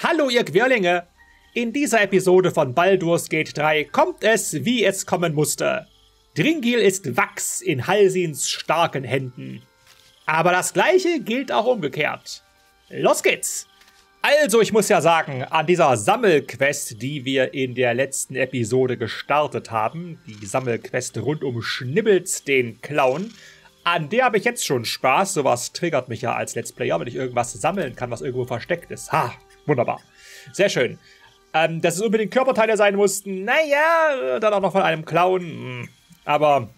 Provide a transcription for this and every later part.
Hallo ihr Quirlinge! In dieser Episode von Baldur's Gate 3 kommt es, wie es kommen musste. Dringil ist Wachs in Halsins starken Händen. Aber das gleiche gilt auch umgekehrt. Los geht's! Also ich muss ja sagen, an dieser Sammelquest, die wir in der letzten Episode gestartet haben, die Sammelquest rund um Schnibbels, den Clown, an der habe ich jetzt schon Spaß. Sowas triggert mich ja als Let's Player, wenn ich irgendwas sammeln kann, was irgendwo versteckt ist. Ha, wunderbar. Sehr schön. Dass es unbedingt Körperteile sein mussten, naja, dann auch noch von einem Clown. Aber,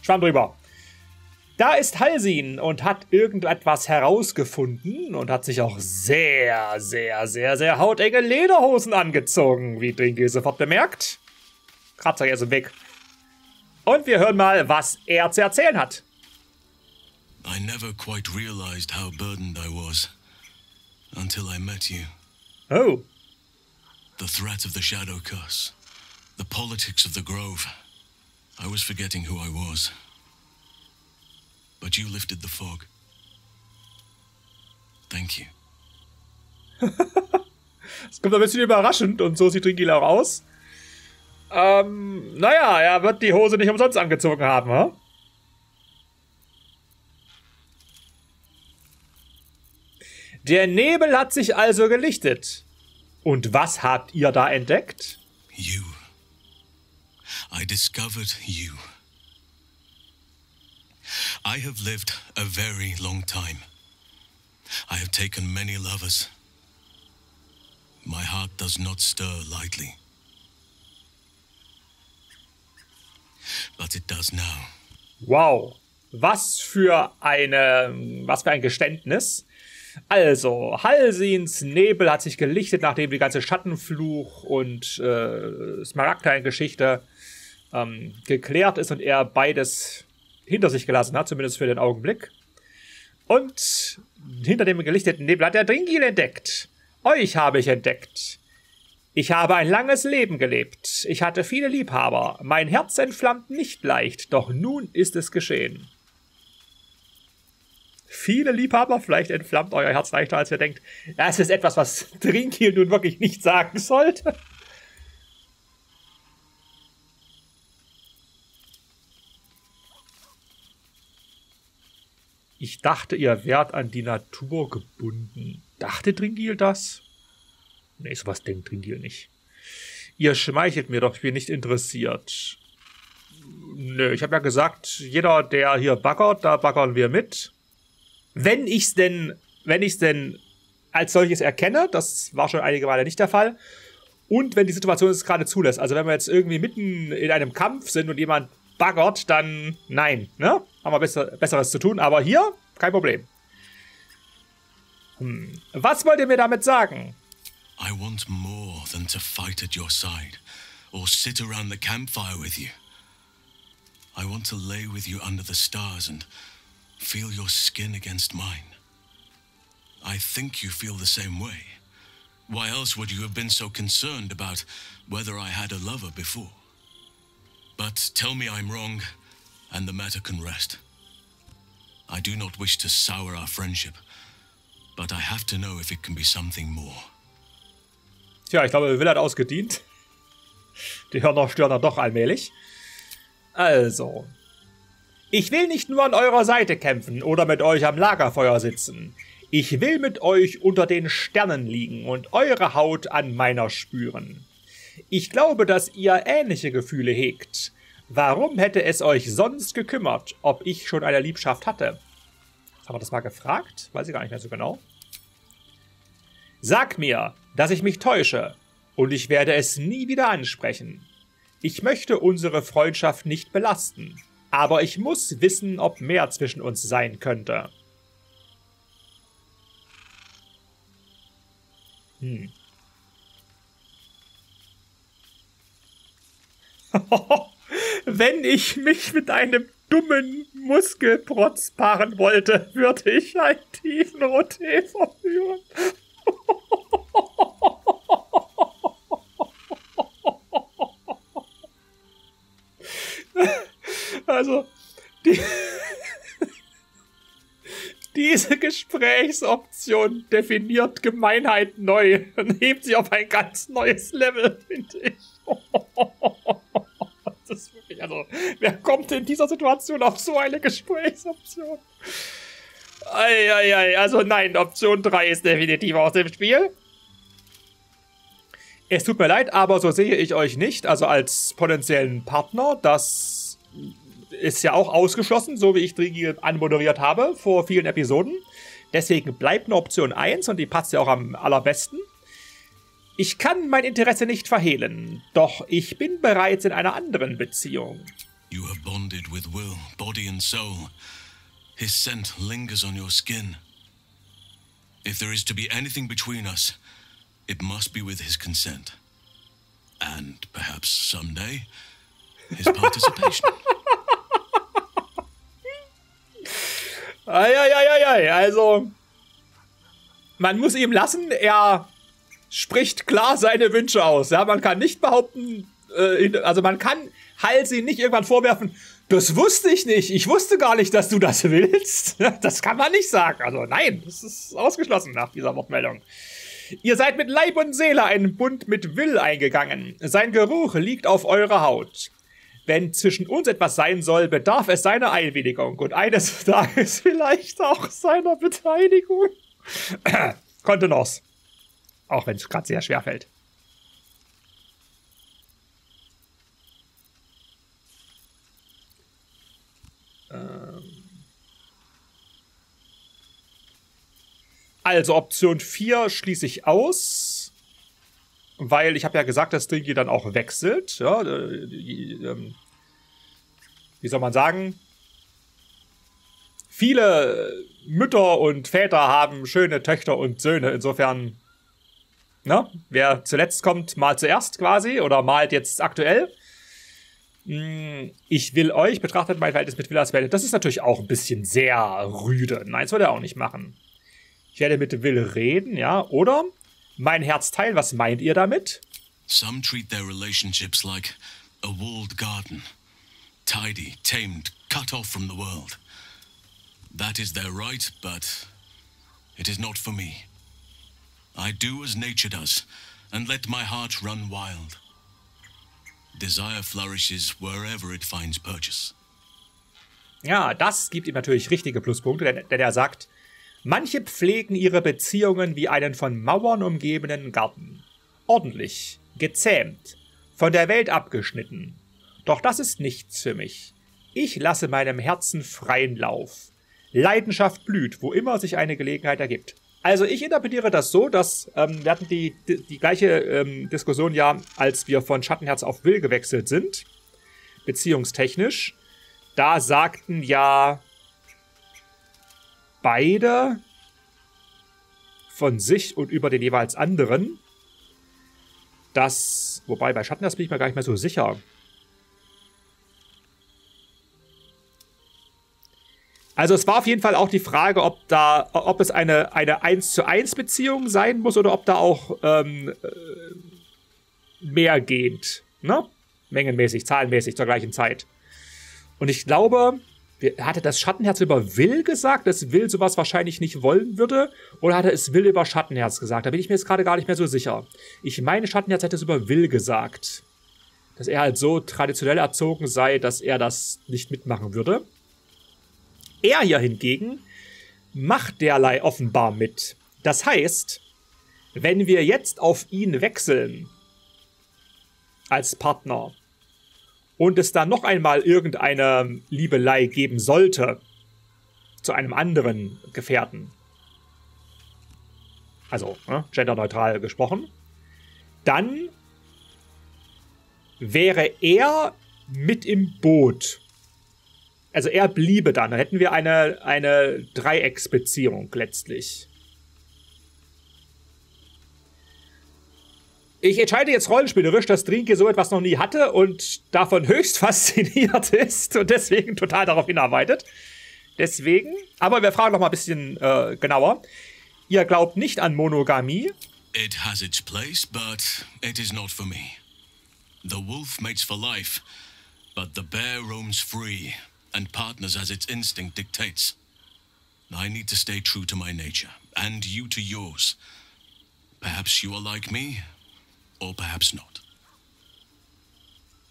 schwamm drüber. Da ist Halsin und hat irgendetwas herausgefunden und hat sich auch sehr, sehr, sehr, sehr hautenge Lederhosen angezogen, wie Dringil sofort bemerkt. Kratzer er so weg. Und wir hören mal, was er zu erzählen hat. I never quite realized how burdened I was, until I met you. Oh. The threat of the shadow curse, the politics of the grove. I was forgetting who I was. But you lifted the fog. Thank you. Das kommt ein bisschen überraschend und so sieht Dringil auch aus. Naja, er wird die Hose nicht umsonst angezogen haben, ha? Der Nebel hat sich also gelichtet. Und was habt ihr da entdeckt? You. I discovered you. I have lived a very long time. I have taken many lovers. My heart does not stir lightly. But it does now. Wow, was für ein Geständnis. Also, Halsins Nebel hat sich gelichtet, nachdem die ganze Schattenfluch und Smaragdtein-Geschichte geklärt ist und er beides hinter sich gelassen hat, zumindest für den Augenblick. Und hinter dem gelichteten Nebel hat er Dringil entdeckt. Euch habe ich entdeckt. Ich habe ein langes Leben gelebt. Ich hatte viele Liebhaber. Mein Herz entflammt nicht leicht, doch nun ist es geschehen. Viele Liebhaber, vielleicht entflammt euer Herz leichter, als ihr denkt. Das ist etwas, was Dringil nun wirklich nicht sagen sollte. Ich dachte, ihr wärt an die Natur gebunden. Dachte Dringil das? Nee, sowas denkt Dringil nicht. Ihr schmeichelt mir doch, ich bin nicht interessiert. Nö, ich habe ja gesagt, jeder, der hier baggert, da baggern wir mit. Wenn ich's denn als solches erkenne, das war schon einige Male nicht der Fall, und wenn die Situation es gerade zulässt. Also wenn wir jetzt irgendwie mitten in einem Kampf sind und jemand baggert, dann nein, ne? Haben wir Besseres zu tun, aber hier kein Problem. Was wollt ihr mir damit sagen? I want more than to fight at your side or sit around the campfire with you. I want to lay with you under the stars and feel your skin against mine. I think you feel the same way. Why else would you have been so concerned about whether I had a lover before? But tell me I'm wrong, and the matter can rest. I do not wish to sour our friendship, but I have to know if it can be something more. Tja, ich glaube, Wyll hat ausgedient. Die Hörner stören dann doch allmählich. Also. Ich will nicht nur an eurer Seite kämpfen oder mit euch am Lagerfeuer sitzen. Ich will mit euch unter den Sternen liegen und eure Haut an meiner spüren. Ich glaube, dass ihr ähnliche Gefühle hegt. Warum hätte es euch sonst gekümmert, ob ich schon eine Liebschaft hatte? Haben wir das mal gefragt? Weiß ich gar nicht mehr so genau. Sag mir, dass ich mich täusche, und ich werde es nie wieder ansprechen. Ich möchte unsere Freundschaft nicht belasten, aber ich muss wissen, ob mehr zwischen uns sein könnte. Wenn ich mich mit einem dummen Muskelprotz paaren wollte, würde ich einen tiefen Rotee verführen. Also, Diese Gesprächsoption definiert Gemeinheit neu und hebt sie auf ein ganz neues Level, finde ich. Das ist wirklich, also, wer kommt in dieser Situation auf so eine Gesprächsoption? Eieiei, also nein, Option 3 ist definitiv aus dem Spiel. Es tut mir leid, aber so sehe ich euch nicht, also als potenziellen Partner. Das ist ja auch ausgeschlossen, so wie ich Dringil anmoderiert habe vor vielen Episoden. Deswegen bleibt eine Option 1 und die passt ja auch am allerbesten. Ich kann mein Interesse nicht verhehlen, doch ich bin bereits in einer anderen Beziehung. You have bonded with Wyll, body and soul. His scent lingers on your skin. If there is to be anything between us, it must be with his consent. And perhaps someday, his participation. Eieieiei, also, man muss ihm lassen, er spricht klar seine Wünsche aus. Ja, man kann nicht behaupten, also man kann Halsin nicht irgendwann vorwerfen, das wusste ich nicht, ich wusste gar nicht, dass du das willst. Das kann man nicht sagen. Also nein, das ist ausgeschlossen nach dieser Wortmeldung. Ihr seid mit Leib und Seele einen Bund mit Wyll eingegangen. Sein Geruch liegt auf eurer Haut. Wenn zwischen uns etwas sein soll, bedarf es seiner Einwilligung und eines Tages vielleicht auch seiner Beteiligung. Kontenance. Auch wenn es gerade sehr schwer fällt. Also Option 4 schließe ich aus, weil ich habe ja gesagt, dass Dringil dann auch wechselt. Ja, wie soll man sagen? Viele Mütter und Väter haben schöne Töchter und Söhne. Insofern, ne, wer zuletzt kommt, malt zuerst quasi oder malt jetzt aktuell. Ich Wyll euch, betrachtet mein Verhältnis mit Wyll als Welt. Das ist natürlich auch ein bisschen sehr rüde. Nein, das würde er auch nicht machen. Ich werde mit Wyll reden, ja, oder? Mein Herz teilen, was meint ihr damit? Some treat their relationships like a walled garden. Tidy, tamed, cut off from the world. That is their right, but it is not for me. I do as nature does and let my heart run wild. Desire flourishes wherever it finds purchase. Ja, das gibt ihm natürlich richtige Pluspunkte, denn er sagt, manche pflegen ihre Beziehungen wie einen von Mauern umgebenen Garten. Ordentlich, gezähmt, von der Welt abgeschnitten. Doch das ist nichts für mich. Ich lasse meinem Herzen freien Lauf. Leidenschaft blüht, wo immer sich eine Gelegenheit ergibt. Also ich interpretiere das so, dass wir hatten die gleiche Diskussion ja, als wir von Schattenherz auf Wyll gewechselt sind. Beziehungstechnisch. Da sagten ja beide von sich und über den jeweils anderen. Das, wobei bei Schattenherz bin ich mir gar nicht mehr so sicher. Also es war auf jeden Fall auch die Frage, ob es eine 1:1 Beziehung sein muss oder ob da auch mehrgehend, ne? Mengenmäßig, zahlenmäßig zur gleichen Zeit. Und ich glaube, hatte das Schattenherz über Wyll gesagt, dass Wyll sowas wahrscheinlich nicht wollen würde? Oder hatte es Wyll über Schattenherz gesagt? Da bin ich mir jetzt gerade gar nicht mehr so sicher. Ich meine, Schattenherz hätte es über Wyll gesagt. Dass er halt so traditionell erzogen sei, dass er das nicht mitmachen würde. Er hier hingegen macht derlei offenbar mit. Das heißt, wenn wir jetzt auf ihn wechseln als Partner und es dann noch einmal irgendeine Liebelei geben sollte zu einem anderen Gefährten, also ne, genderneutral gesprochen, dann wäre er mit im Boot. Also er bliebe dann hätten wir eine Dreiecksbeziehung letztlich. Ich entscheide jetzt rollenspielerisch, dass Dringil so etwas noch nie hatte und davon höchst fasziniert ist und deswegen total darauf hinarbeitet. Deswegen, aber wir fragen noch mal ein bisschen genauer. Ihr glaubt nicht an Monogamie? It has its place, but it is not for me. The wolf mates for life, but the bear roams free and partners as its instinct dictates. I need to stay true to my nature, and you to yours. Perhaps you are like me, or perhaps not.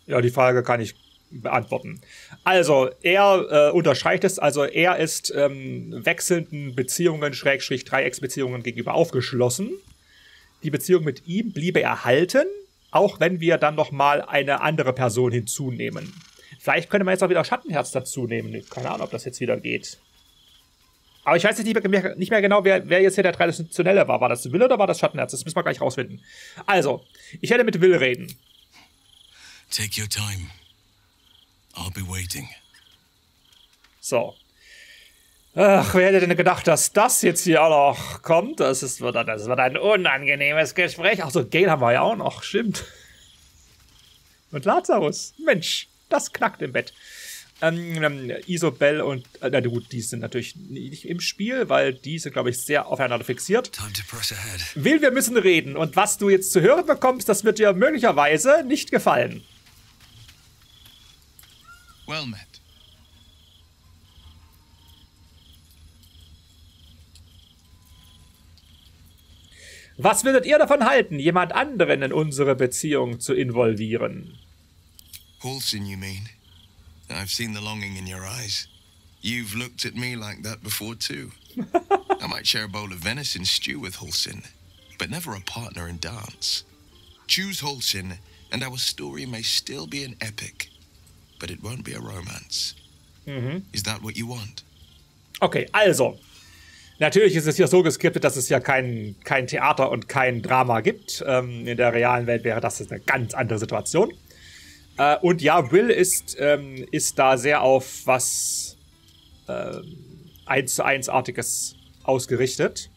Ja, die Frage kann ich beantworten. Also, er unterscheidet es, also er ist wechselnden Beziehungen, Schrägstrich Dreiecksbeziehungen gegenüber aufgeschlossen. Die Beziehung mit ihm bliebe erhalten, auch wenn wir dann nochmal eine andere Person hinzunehmen. Vielleicht könnte man jetzt auch wieder Schattenherz dazu nehmen. Keine Ahnung, ob das jetzt wieder geht. Aber ich weiß nicht mehr genau, wer jetzt hier der Traditionelle war. War das Wyll oder war das Schattenherz? Das müssen wir gleich rausfinden. Also, ich werde mit Wyll reden. Take your time. I'll be waiting. So. Ach, wer hätte denn gedacht, dass das jetzt hier auch noch kommt? Das wird ein unangenehmes Gespräch. Ach so, Gale haben wir ja auch noch, stimmt. Und Lazarus, Mensch, das knackt im Bett. Isobel und, na gut, die sind natürlich nicht im Spiel, weil die sind, glaube ich, sehr aufeinander fixiert. Wyll, wir müssen reden. Und was du jetzt zu hören bekommst, das wird dir möglicherweise nicht gefallen. Well met. Was würdet ihr davon halten, jemand anderen in unsere Beziehung zu involvieren? Halsin, you mean? I've seen the longing in your eyes. You've looked at me like that before too. I might share a bowl of venison stew with Halsin, but never a partner in dance. Choose Halsin, and our story may still be an epic, but it won't be a romance. Is that what you want? Okay, also. Natürlich ist es hier so geskriptet, dass es ja kein Theater und kein Drama gibt. In der realen Welt wäre das eine ganz andere Situation. Und ja, Wyll ist da sehr auf was 1:1-artiges ausgerichtet.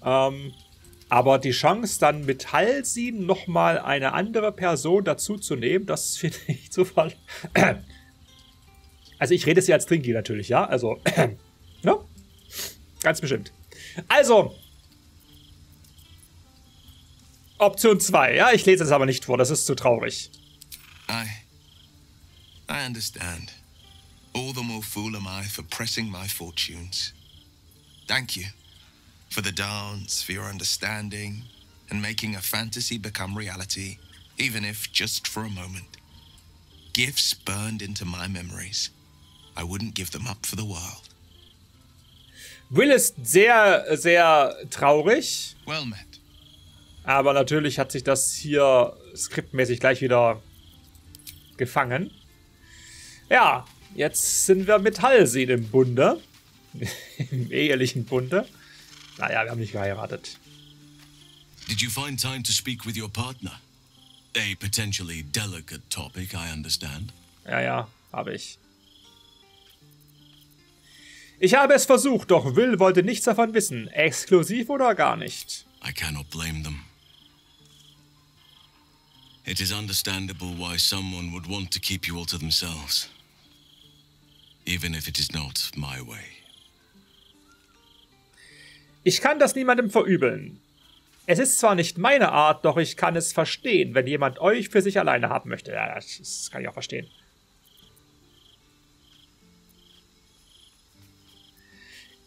Aber die Chance, dann mit Halsin nochmal eine andere Person dazuzunehmen, das finde ich zu ver... Also ich rede es hier als Dringil natürlich, ja? Also, ne? Ganz bestimmt. Also, Option 2. Ja, ich lese es aber nicht vor, das ist zu traurig. I understand. All the more fool am I for pressing my fortunes. Thank you for the dance, for your understanding and making a fantasy become reality, even if just for a moment. Gifts burned into my memories. I wouldn't give them up for the world. Wyll ist sehr, sehr traurig. Well met. Aber natürlich hat sich das hier skriptmäßig gleich wieder gefangen. Ja, jetzt sind wir mit Halsin im Bunde. Im ehelichen Bunde. Naja, wir haben nicht geheiratet. Did you find time to speak with your partner? A potentially delicate topic, I understand. Ja, habe ich. Ich habe es versucht, doch Wyll wollte nichts davon wissen. Exklusiv oder gar nicht. I cannot blame them. It is understandable why someone would want to keep you all to themselves. Even if it is not my way. Ich kann das niemandem verübeln. Es ist zwar nicht meine Art, doch ich kann es verstehen, wenn jemand euch für sich alleine haben möchte. Ja, das kann ich auch verstehen.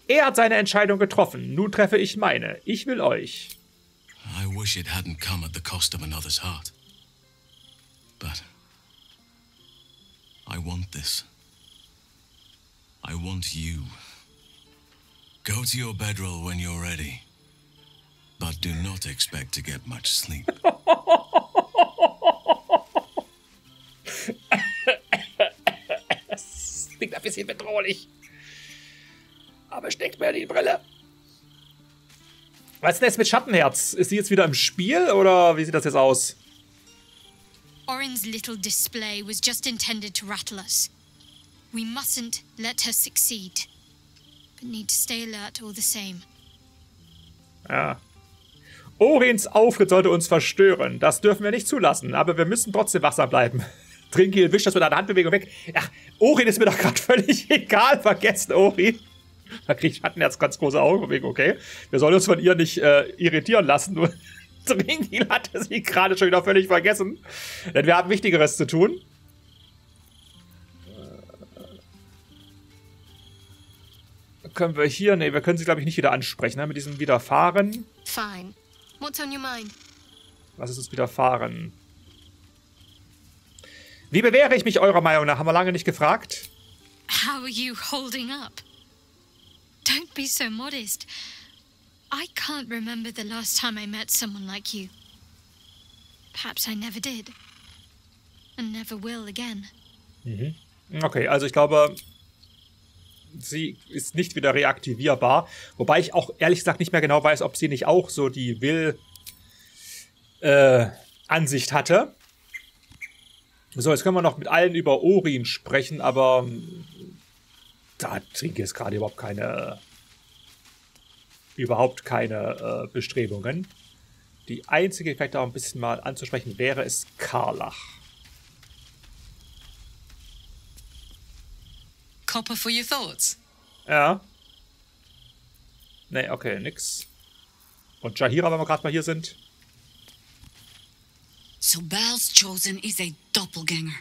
Er hat seine Entscheidung getroffen. Nun treffe ich meine. Ich Wyll euch. I wish it hadn't come at the cost of another's heart. But I want this. I want you. Go to your bedroll when you're ready. But do not expect to get much sleep. Das klingt ein bisschen bedrohlich. Aber steckt mir die Brille. Was ist denn jetzt mit Schattenherz? Ist sie jetzt wieder im Spiel oder wie sieht das jetzt aus? Orin's little display was just intended to rattle us. We mustn't let her succeed. But need to stay alert all the same. Ja. Orins Auftritt sollte uns verstören. Das dürfen wir nicht zulassen, aber wir müssen trotzdem wachsam bleiben. Dringil, wisch das mit einer Handbewegung weg. Ach, Orin ist mir doch gerade völlig egal. Vergessen, Orin. Da kriegt Schattenherz ganz große Augen wegen, okay? Wir sollen uns von ihr nicht irritieren lassen. Nur Dringil hatte sie gerade schon wieder völlig vergessen. Denn wir haben Wichtigeres zu tun. können wir hier... Ne, wir können sie, glaube ich, nicht wieder ansprechen. Ne? Mit diesem Widerfahren. Fine. What's on your mind? Was ist uns widerfahren? Wie bewähre ich mich eurer Meinung nach? Haben wir lange nicht gefragt. How are you holding up? Don't be so modest. I can't remember the last time I met someone like you. Perhaps I never did. And never will again. Mhm. Okay, also ich glaube, sie ist nicht wieder reaktivierbar. Wobei ich auch ehrlich gesagt nicht mehr genau weiß, ob sie nicht auch so die Will-Ansicht hatte. So, jetzt können wir noch mit allen über Orin sprechen, aber da hat Dringil jetzt gerade überhaupt keine Bestrebungen. Die einzige, vielleicht auch ein bisschen mal anzusprechen, wäre es Karlach. Copper for your thoughts. Ja. Nee, okay, nix. Und Jaheira, wenn wir gerade mal hier sind. So Baal's chosen is a doppelganger.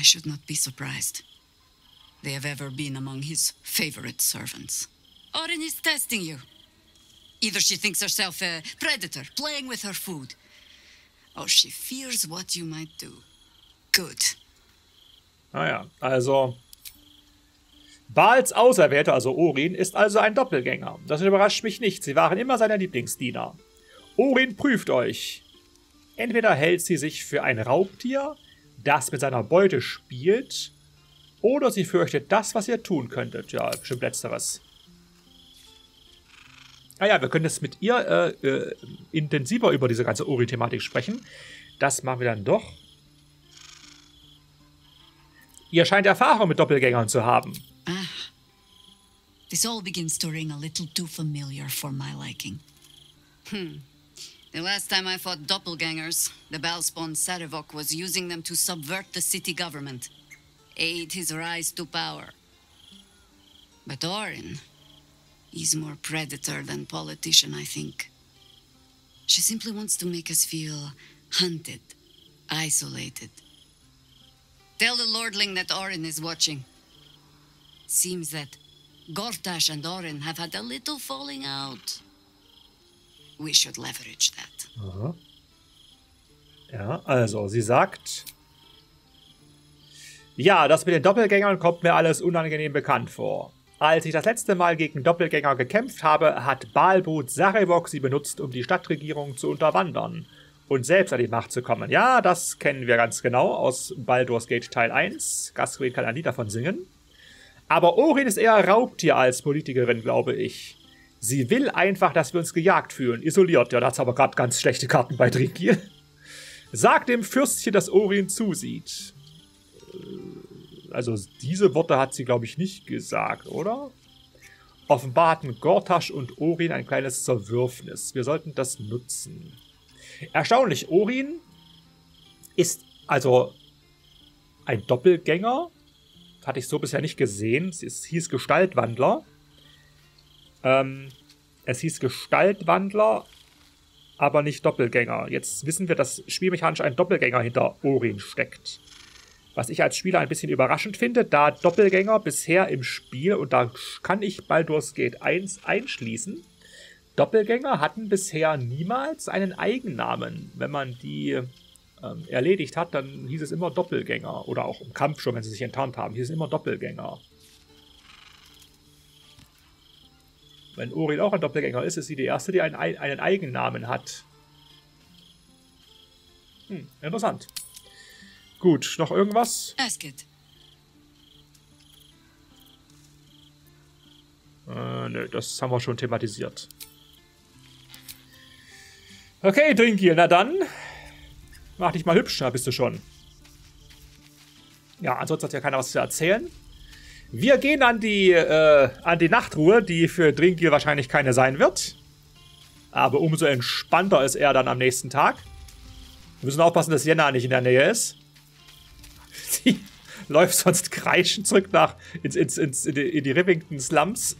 I should not be surprised. They have ever been among his favorite servants. Orin is testing you. Either she thinks herself a predator, playing with her food, or she fears what you might do. Good. Naja, also Bhaals Auserwählter, also Orin, ist also ein Doppelgänger. Das überrascht mich nicht, sie waren immer seine Lieblingsdiener. Orin prüft euch. Entweder hält sie sich für ein Raubtier, das mit seiner Beute spielt, oder sie fürchtet das, was ihr tun könntet. Ja, bestimmt letzteres. Ah ja, wir können jetzt mit ihr intensiver über diese ganze Orin-Thematik sprechen. Das machen wir dann doch. Ihr scheint Erfahrung mit Doppelgängern zu haben. Ah. This all begins to ring a little too familiar for my liking. Hmm. The last time I fought doppelgängers, the Bhaalspawn Sarevok was using them to subvert the city government, aid his rise to power. But Orin is more predator than politician, I think. She simply wants to make us feel hunted, isolated. Tell the Lordling that Orin is watching. Seems that Gortash and Orin have had a little falling out. We should leverage that. Aha. Ja, also sie sagt, ja, das mit den Doppelgängern kommt mir alles unangenehm bekannt vor. Als ich das letzte Mal gegen Doppelgänger gekämpft habe, hat Baalbrut Sarevok sie benutzt, um die Stadtregierung zu unterwandern und selbst an die Macht zu kommen. Ja, das kennen wir ganz genau aus Baldur's Gate Teil 1. Gastfried kann ein Lied davon singen. Aber Orin ist eher Raubtier als Politikerin, glaube ich. Sie will einfach, dass wir uns gejagt fühlen, isoliert. Ja, da hat's aber gerade ganz schlechte Karten bei Dringil. Sag dem Fürstchen, dass Orin zusieht. Also diese Worte hat sie, glaube ich, nicht gesagt, oder? Offenbar hatten Gortash und Orin ein kleines Zerwürfnis. Wir sollten das nutzen. Erstaunlich, Orin ist also ein Doppelgänger. Das hatte ich so bisher nicht gesehen. Es hieß Gestaltwandler. Aber nicht Doppelgänger. Jetzt wissen wir, dass spielmechanisch ein Doppelgänger hinter Orin steckt. Was ich als Spieler ein bisschen überraschend finde, da Doppelgänger bisher im Spiel, und da kann ich Baldur's Gate 1 einschließen, Doppelgänger hatten bisher niemals einen Eigennamen. Wenn man die erledigt hat, dann hieß es immer Doppelgänger. Oder auch im Kampf schon, wenn sie sich enttarnt haben, hieß es immer Doppelgänger. Wenn Orin auch ein Doppelgänger ist, ist sie die erste, die einen Eigennamen hat. Hm, interessant. Gut, noch irgendwas? Nö, das haben wir schon thematisiert. Okay, Dringil, na dann. Mach dich mal hübsch, da bist du schon. Ja, ansonsten hat ja keiner was zu erzählen. Wir gehen an die Nachtruhe, die für Dringil wahrscheinlich keine sein wird. Aber umso entspannter ist er dann am nächsten Tag. Wir müssen aufpassen, dass Jenna nicht in der Nähe ist. Sie läuft sonst kreischend zurück in die Rivington Slums.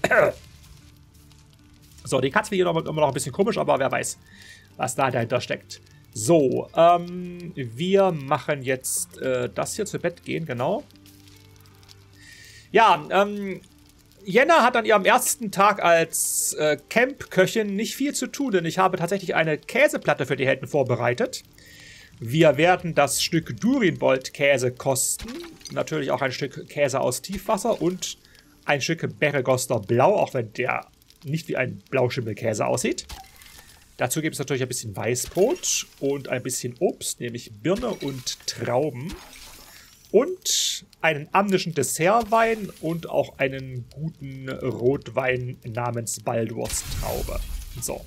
So, die Katze hier immer noch ein bisschen komisch, aber wer weiß, was da dahinter steckt. So, wir machen jetzt das hier zu Bett gehen, genau. Ja, Jenna hat an ihrem ersten Tag als Camp-Köchin nicht viel zu tun, denn ich habe tatsächlich eine Käseplatte für die Helden vorbereitet. Wir werden das Stück Durinbold-Käse kosten, natürlich auch ein Stück Käse aus Tiefwasser und ein Stück Beregoster Blau, auch wenn der nicht wie ein Blauschimmelkäse aussieht. Dazu gibt es natürlich ein bisschen Weißbrot und ein bisschen Obst, nämlich Birne und Trauben. Und einen amnischen Dessertwein und auch einen guten Rotwein namens Baldur's Traube. So.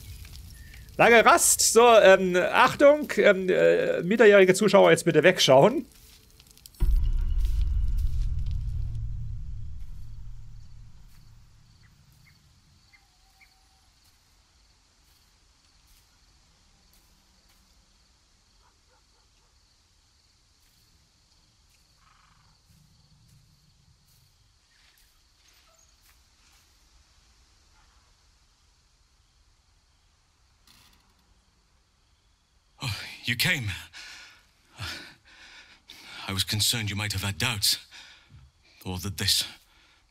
Lange Rast. So, Achtung, minderjährige Zuschauer, jetzt bitte wegschauen. You came. I was concerned you might have had doubts, or that this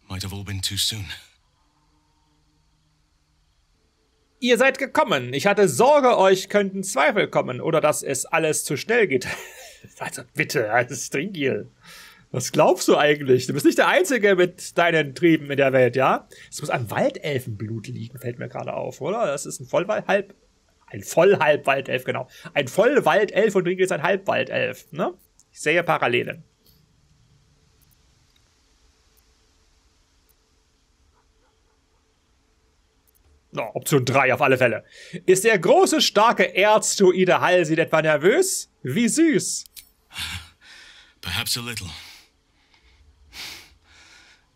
might have all been too soon. Ihr seid gekommen. Ich hatte Sorge, euch könnten Zweifel kommen oder dass es alles zu schnell geht. Also bitte, das ist Dringil. Was glaubst du eigentlich? Du bist nicht der Einzige mit deinen Trieben in der Welt, ja? Es muss am Waldelfenblut liegen, fällt mir gerade auf, oder? Das ist ein Vollwald-Halb. Ein Vollhalbwaldelf, genau. Ein Vollwaldelf und Dringil ist ein Halbwaldelf, ne? Ich sehe Parallelen. Oh, Option 3 auf alle Fälle. Ist der große, starke Erzduide Halsin etwa nervös? Wie süß. Perhaps a little.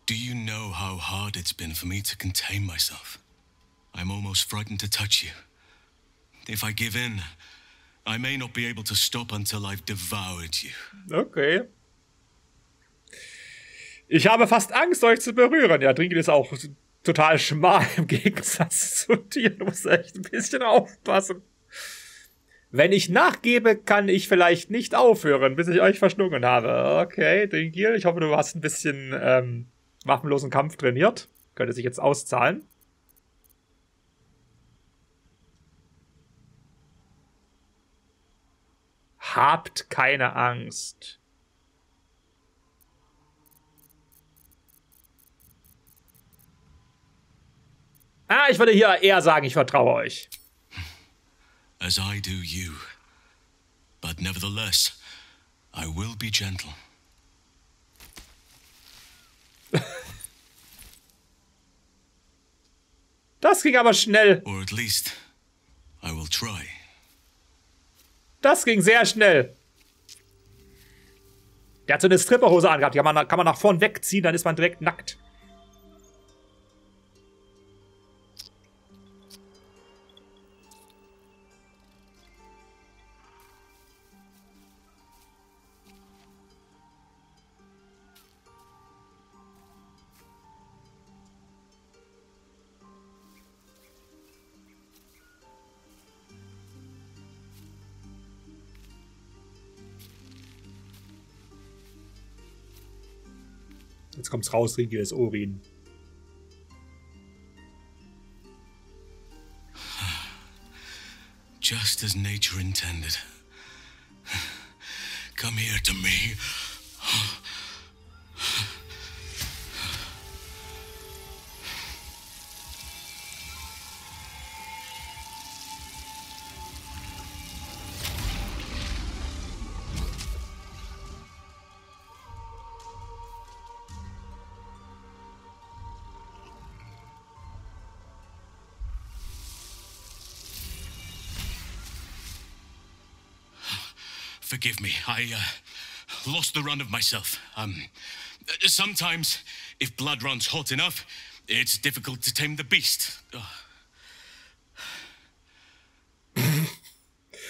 Do you know how hard it's been for me to contain myself? I'm almost frightened to touch you. If I give in, I may not be able to stop until I've devoured you. Okay. Ich habe fast Angst, euch zu berühren. Ja, Dringil ist auch total schmal im Gegensatz zu dir. Du musst echt ein bisschen aufpassen. Wenn ich nachgebe, kann ich vielleicht nicht aufhören, bis ich euch verschlungen habe. Okay, Dringil, ich hoffe, du hast ein bisschen waffenlosen Kampf trainiert. Könnte sich jetzt auszahlen. Habt keine Angst. Ah, ich würde hier eher sagen, ich vertraue euch. As I do you. But nevertheless, I will be gentle. Das ging aber schnell. Or at least, I will try. Das ging sehr schnell. Der hat so eine Stripperhose angehabt. Die kann man nach vorn wegziehen, dann ist man direkt nackt. Jetzt kommt's raus, Dringil ist Orin. Just as nature intended. Come here to me. Forgive me, I lost the run of myself. Sometimes, if blood runs hot enough, it's difficult to tame the beast.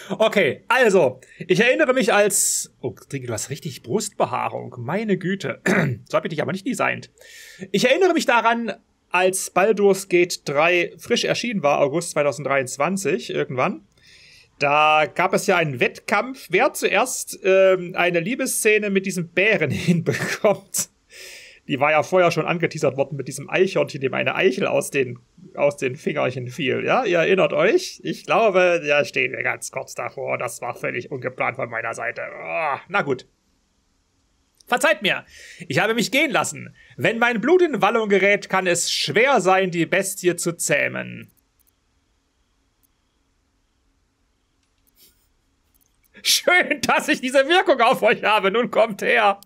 Okay, also, ich erinnere mich als... Oh, Dringil, du hast richtig Brustbehaarung, meine Güte. So habe ich dich aber nicht designt. Ich erinnere mich daran, als Baldur's Gate 3 frisch erschienen war, August 2023, irgendwann. Da gab es ja einen Wettkampf, wer zuerst eine Liebesszene mit diesem Bären hinbekommt. Die war ja vorher schon angeteasert worden mit diesem Eichhörnchen, dem eine Eichel aus den Fingerchen fiel. Ja, ihr erinnert euch? Ich glaube, da stehen wir ganz kurz davor. Das war völlig ungeplant von meiner Seite. Oh, na gut. Verzeiht mir, ich habe mich gehen lassen. Wenn mein Blut in Wallung gerät, kann es schwer sein, die Bestie zu zähmen. Schön, dass ich diese Wirkung auf euch habe. Nun kommt her.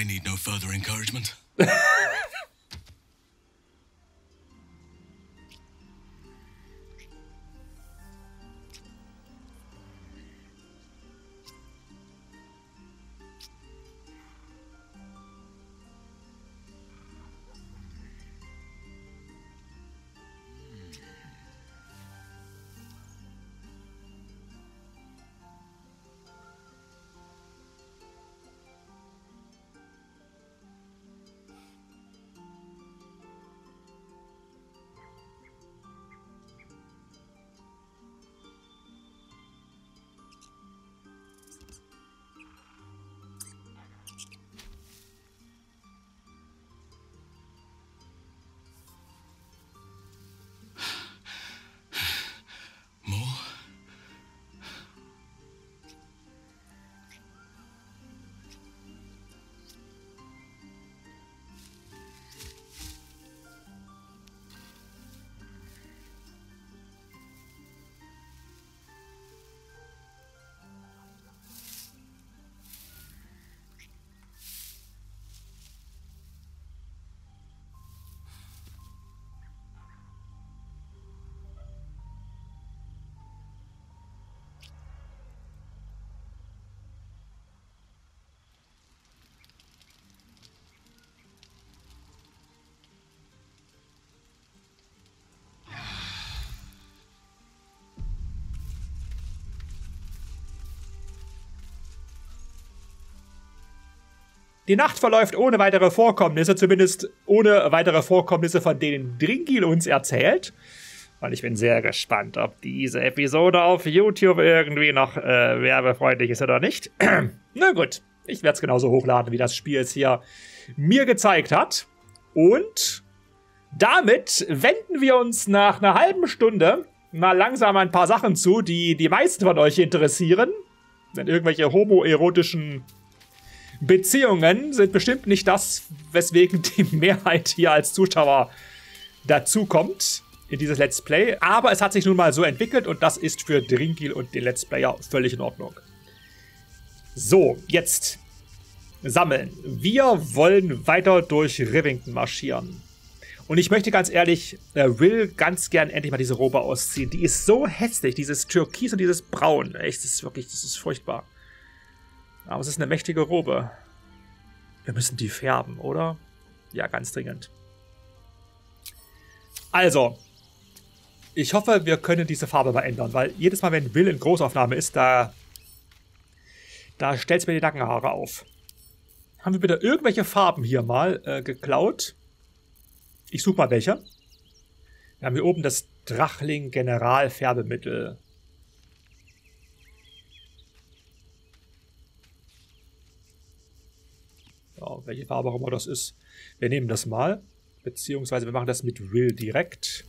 I need no further encouragement. Die Nacht verläuft ohne weitere Vorkommnisse, zumindest ohne weitere Vorkommnisse, von denen Dringil uns erzählt. Und ich bin sehr gespannt, ob diese Episode auf YouTube irgendwie noch werbefreundlich ist oder nicht. Na gut, ich werde es genauso hochladen, wie das Spiel es hier mir gezeigt hat. Und damit wenden wir uns nach einer halben Stunde mal langsam ein paar Sachen zu, die die meisten von euch interessieren. Denn irgendwelche homoerotischen Beziehungen sind bestimmt nicht das, weswegen die Mehrheit hier als Zuschauer dazukommt in dieses Let's Play. Aber es hat sich nun mal so entwickelt und das ist für Dringil und den Let's Player völlig in Ordnung. So, jetzt sammeln. Wir wollen weiter durch Rivington marschieren. Und ich möchte ganz ehrlich, Wyll ganz gern endlich mal diese Robe ausziehen. Die ist so hässlich, dieses Türkis und dieses Braun. Echt, das ist wirklich, das ist furchtbar. Aber es ist eine mächtige Robe. Wir müssen die färben, oder? Ja, ganz dringend. Also, ich hoffe, wir können diese Farbe mal ändern, weil jedes Mal, wenn Wyll in Großaufnahme ist, da stellt es mir die Nackenhaare auf. Haben wir bitte irgendwelche Farben hier mal geklaut? Ich suche mal welche. Wir haben hier oben das Drachling General Färbemittel. Oh, welche Farbe auch immer das ist. Wir nehmen das mal, beziehungsweise wir machen das mit Wyll direkt.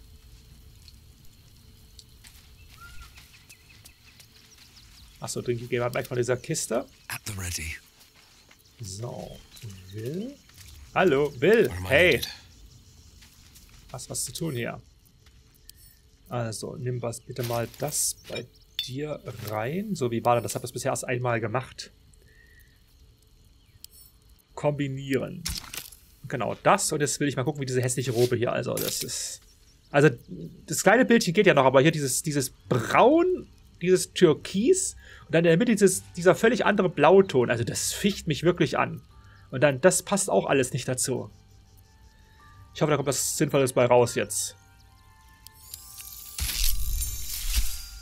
Achso, Dringil gehen wir gleich von dieser Kiste. So, Wyll. Hallo, Wyll, hey. Hast was zu tun hier? Also, nimm was bitte mal das bei dir rein. So, wie war das? Das habe ich bisher erst einmal gemacht. Kombinieren. Genau das. Und jetzt will ich mal gucken, wie diese hässliche Robe hier. Also, das ist. Also, das kleine Bildchen geht ja noch, aber hier dieses Braun, dieses Türkis und dann in der Mitte dieser völlig andere Blauton. Also, das ficht mich wirklich an. Und dann, das passt auch alles nicht dazu. Ich hoffe, da kommt was Sinnvolles bei raus jetzt.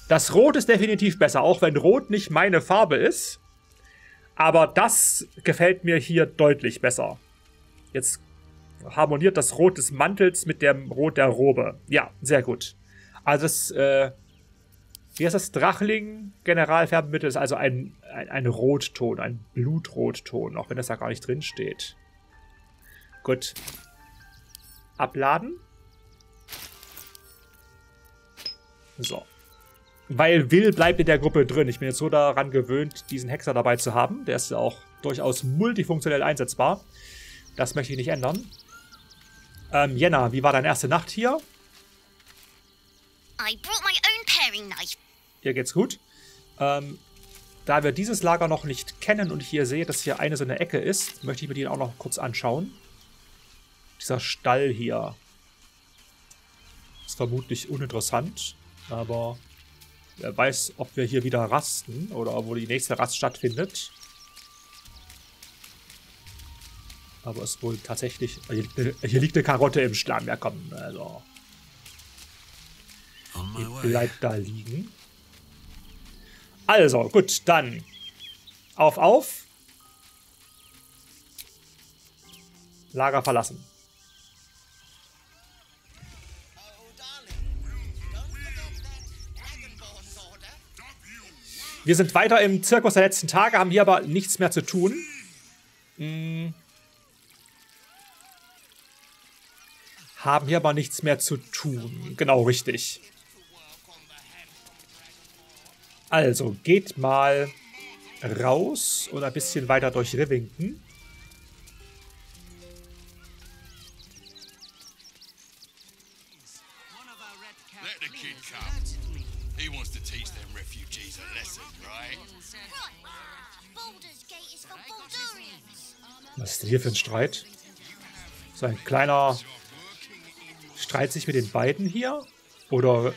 Das Rot ist definitiv besser, auch wenn Rot nicht meine Farbe ist. Aber das gefällt mir hier deutlich besser. Jetzt harmoniert das Rot des Mantels mit dem Rot der Robe. Ja, sehr gut. Also das, wie heißt das? Drachling Generalfärbemittel ist also ein ein Rotton, ein Blutrotton, auch wenn das da gar nicht drin steht. Gut. Abladen. So. Weil Wyll bleibt in der Gruppe drin. Ich bin jetzt so daran gewöhnt, diesen Hexer dabei zu haben. Der ist ja auch durchaus multifunktionell einsetzbar. Das möchte ich nicht ändern. Jenna, wie war deine erste Nacht hier? I brought my own paring knife. Hier geht's gut. Da wir dieses Lager noch nicht kennen und ich hier sehe, dass hier eine so eine Ecke ist, möchte ich mir die auch noch kurz anschauen. Dieser Stall hier ist vermutlich uninteressant, aber wer weiß, ob wir hier wieder rasten oder wo die nächste Rast stattfindet. Aber es ist wohl tatsächlich... Hier liegt eine Karotte im Schlamm. Ja, komm, also... Die bleibt da liegen. Also, gut, dann. Auf. Lager verlassen. Wir sind weiter im Zirkus der letzten Tage, haben hier aber nichts mehr zu tun. Genau, richtig. Also, geht mal raus oder ein bisschen weiter durch Rivington. Was ist denn hier für ein Streit? So ein kleiner... Streit sich mit den beiden hier? Oder...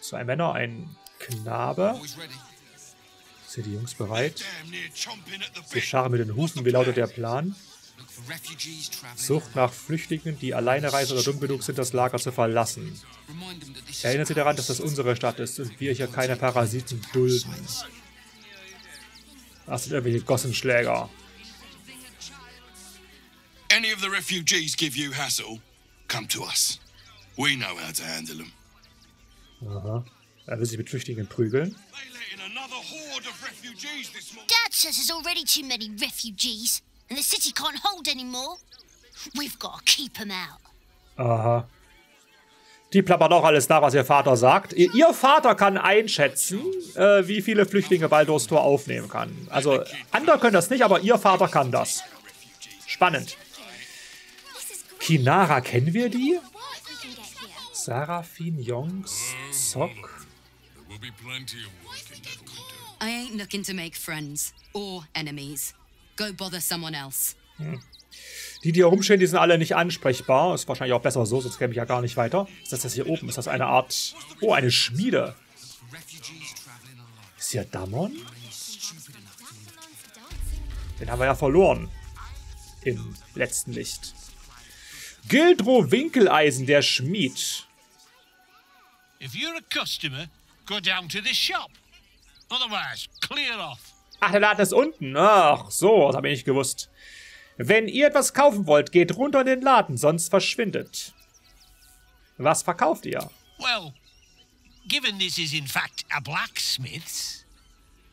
Zwei Männer, ein Knabe. Sind die Jungs bereit? Wir scharren mit den Hufen. Wie lautet der Plan? Sucht nach Flüchtlingen, die alleine reisen oder dumm genug sind, das Lager zu verlassen. Erinnert sie daran, dass das unsere Stadt ist und wir hier keine Parasiten dulden. Das sind irgendwelche Gossenschläger. Any of the refugees give you hassle, come to us. We know how to handle them. Aha. Er will sich mit Flüchtlingen prügeln. Dad says there's already too many refugees and the city can't hold anymore. We've got to keep them out. Aha. Die plappert auch alles nach, was ihr Vater sagt. Ihr Vater kann einschätzen, wie viele Flüchtlinge Baldur's Tor aufnehmen kann. Also andere können das nicht, aber ihr Vater kann das. Spannend. Kinara, kennen wir die? Sarafin, Jongs, Zock. I ain't looking to make friends or enemies. Go bother someone else. Die, die hier rumstehen, die sind alle nicht ansprechbar. Ist wahrscheinlich auch besser so, sonst käme ich ja gar nicht weiter. Ist das hier oben? Ist das eine Art... Oh, eine Schmiede. Ist hier Damon? Den haben wir ja verloren. Im letzten Licht. Gyldro Winkeleisen, der Schmied. Ach, der Laden ist unten. Ach, so, das habe ich nicht gewusst. Wenn ihr etwas kaufen wollt, geht runter in den Laden, sonst verschwindet. Was verkauft ihr? Well, given this is in fact a blacksmith's,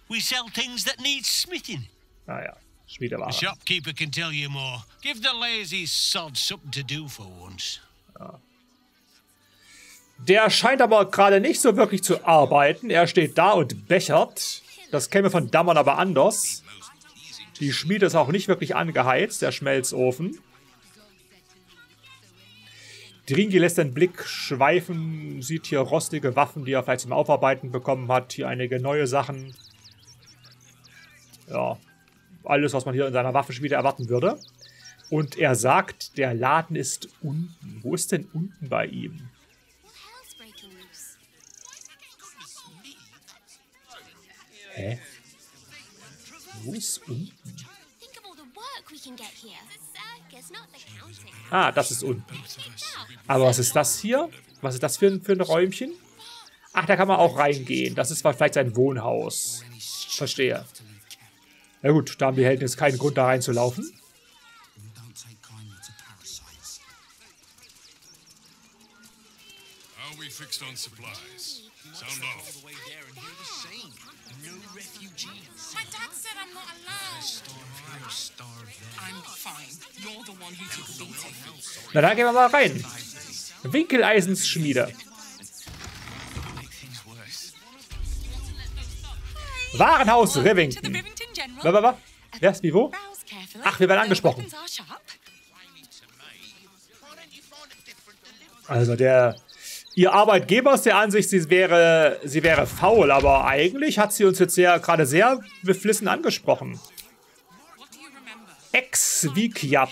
we sell things that need smithing. Ah ja. The shopkeeper can tell you more. Give the lazy sod something to do for once. Ja. Der scheint aber gerade nicht so wirklich zu arbeiten. Er steht da und bechert. Das käme von Damon aber anders. Die Schmiede ist auch nicht wirklich angeheizt, der Schmelzofen. Dringil lässt den Blick schweifen, sieht hier rostige Waffen, die er vielleicht zum Aufarbeiten bekommen hat. Hier einige neue Sachen. Ja. Alles, was man hier in seiner Waffenschmiede erwarten würde. Und er sagt, der Laden ist unten. Wo ist denn unten bei ihm? Hä? Wo ist unten? Ah, das ist unten. Aber was ist das hier? Was ist das für ein Räumchen? Ach, da kann man auch reingehen. Das ist vielleicht sein Wohnhaus. Verstehe. Na gut, da haben die Helden jetzt keinen Grund, da reinzulaufen. How we fixed on supplies. Sound off. All the way there and hear the same. No refugees. My dad said I'm not allowed. I'm fine. You're the one who took the beating. Na, da gehen wir mal rein. Winkeleisens Schmiede. Warenhaus Rivington. Wer ist wie wo? Ach, wir werden angesprochen. Also der... Ihr Arbeitgeber ist der Ansicht, sie wäre faul, aber eigentlich hat sie uns jetzt gerade sehr beflissen angesprochen. Exxvikyap.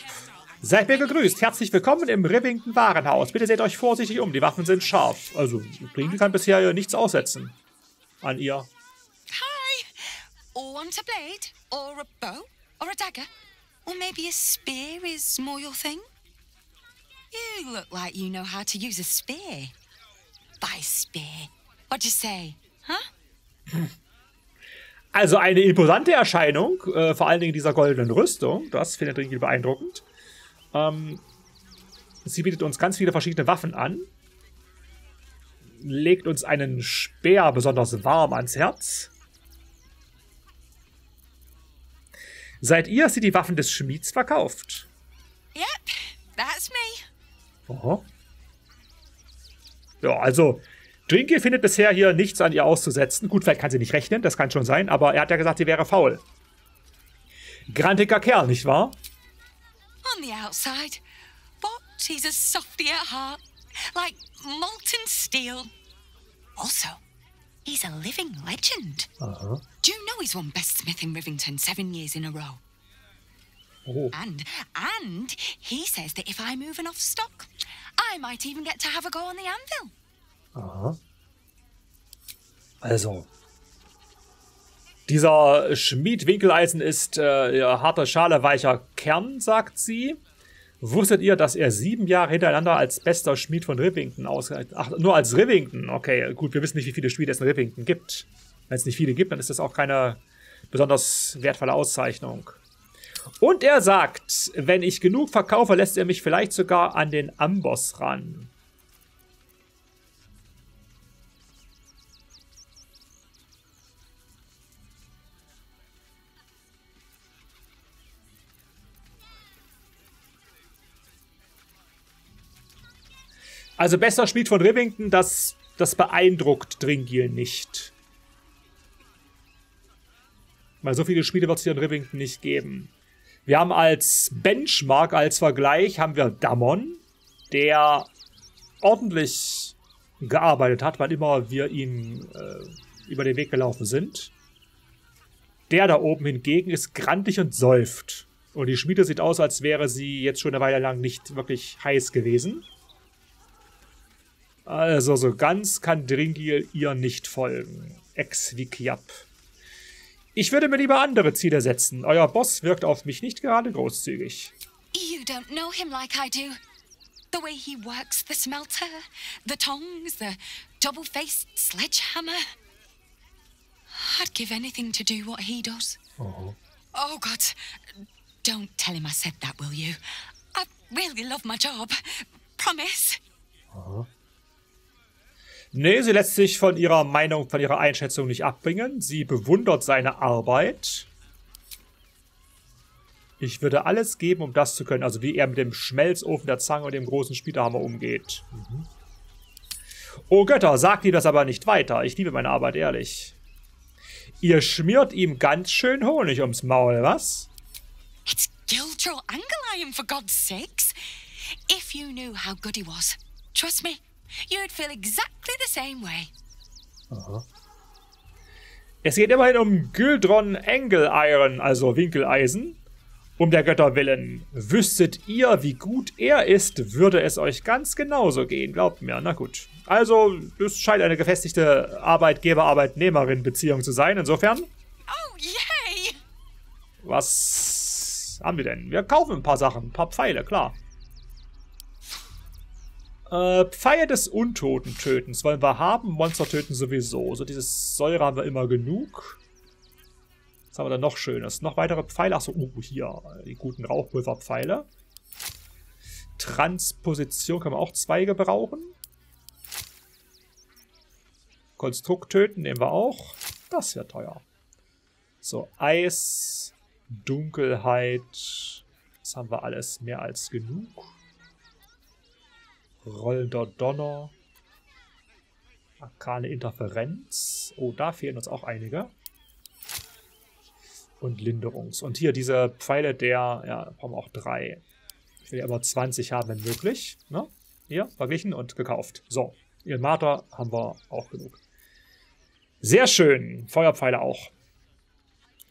Seid mir gegrüßt. Herzlich willkommen im Rivington Warenhaus. Bitte seht euch vorsichtig um. Die Waffen sind scharf. Also, Dringil kann bisher nichts aussetzen an ihr. Hi. Or want a blade, or a bow, or a dagger, or maybe a spear is more your thing. You look like you know how to use a spear. By spear. What'd you say? Huh? Also eine imposante Erscheinung, vor allen Dingen dieser goldenen Rüstung. Das findet Dringil beeindruckend. Sie bietet uns ganz viele verschiedene Waffen an. Legt uns einen Speer besonders warm ans Herz. Seid ihr, dass sie die Waffen des Schmieds verkauft? Yep, that's me. Aha. Ja, also, Dringil findet bisher hier nichts an ihr auszusetzen. Gut, vielleicht kann sie nicht rechnen, das kann schon sein, aber er hat ja gesagt, sie wäre faul. Grantiger Kerl, nicht wahr? On the outside, but he's a softie at heart, like molten steel. Also, he's a living legend. Uh-huh. Do you know he's won best smith in Rivington 7 years in a row? Oh. And he says that if I move enough stock, I might even get to have a go on the anvil. Aha. Also, dieser Schmied Winkeleisen ist harte Schale, weicher Kern, sagt sie. Wusstet ihr, dass er 7 Jahre hintereinander als bester Schmied von Rivington ausgezeichnet wurde? Ach, nur als Rivington? Okay, gut, wir wissen nicht, wie viele Schmiede es in Rivington gibt. Wenn es nicht viele gibt, dann ist das auch keine besonders wertvolle Auszeichnung. Und er sagt, wenn ich genug verkaufe, lässt er mich vielleicht sogar an den Amboss ran. Also bester Schmied von Rivington, das beeindruckt Dringil nicht. Weil so viele Schmiede wird es hier in Rivington nicht geben. Wir haben als Benchmark, als Vergleich, haben wir Damon, der ordentlich gearbeitet hat, wann immer wir ihm über den Weg gelaufen sind. Der da oben hingegen ist grantig und säuft. Und die Schmiede sieht aus, als wäre sie jetzt schon eine Weile lang nicht wirklich heiß gewesen. Also so ganz kann Dringil ihr nicht folgen. Exxvikyap. Ich würde mir lieber andere Ziele setzen. Euer Boss wirkt auf mich nicht gerade großzügig. You don't know him like I do. The way he works the smelter, the tongs, the double-faced sledgehammer. I'd give anything to do what he does. Oh. Oh God, don't tell him I said that, will you? I really love my job. Promise. Oh. Nee, sie lässt sich von ihrer Meinung, von ihrer Einschätzung nicht abbringen. Sie bewundert seine Arbeit. Ich würde alles geben, um das zu können. Also wie er mit dem Schmelzofen, der Zange und dem großen Spielerhammer umgeht. Mhm. Oh Götter, sagt ihm das aber nicht weiter. Ich liebe meine Arbeit, ehrlich. Ihr schmiert ihm ganz schön Honig ums Maul, was? It's Gyldro Winkeleisen, for God's sakes. If you knew how good he was, trust me. You'd feel exactly the same way. Aha. Es geht immerhin um Gyldro Winkeleisen, also Winkeleisen. Um der Götter willen. Wüsstet ihr, wie gut er ist, würde es euch ganz genauso gehen. Glaubt mir, na gut. Also, es scheint eine gefestigte Arbeitgeber-Arbeitnehmerin-Beziehung zu sein, insofern. Oh, yay! Was haben wir denn? Wir kaufen ein paar Sachen, ein paar Pfeile, klar. Pfeil des Untoten-Tötens wollen wir haben, Monster töten sowieso. So dieses Säure haben wir immer genug. Was haben wir da noch Schönes? Noch weitere Pfeile. Achso, hier, die guten Rauchpulverpfeile. Transposition können wir auch 2 gebrauchen. Konstrukt töten nehmen wir auch. Das wäre teuer. So, Eis, Dunkelheit. Das haben wir alles mehr als genug. Rollender Donner. Arkane Interferenz. Oh, da fehlen uns auch einige. Und Linderungs. Und hier diese Pfeile der, ja, brauchen wir auch 3. Ich will ja immer 20 haben, wenn möglich. Ne? Hier, verglichen und gekauft. So, ihren Mater haben wir auch genug. Sehr schön. Feuerpfeile auch.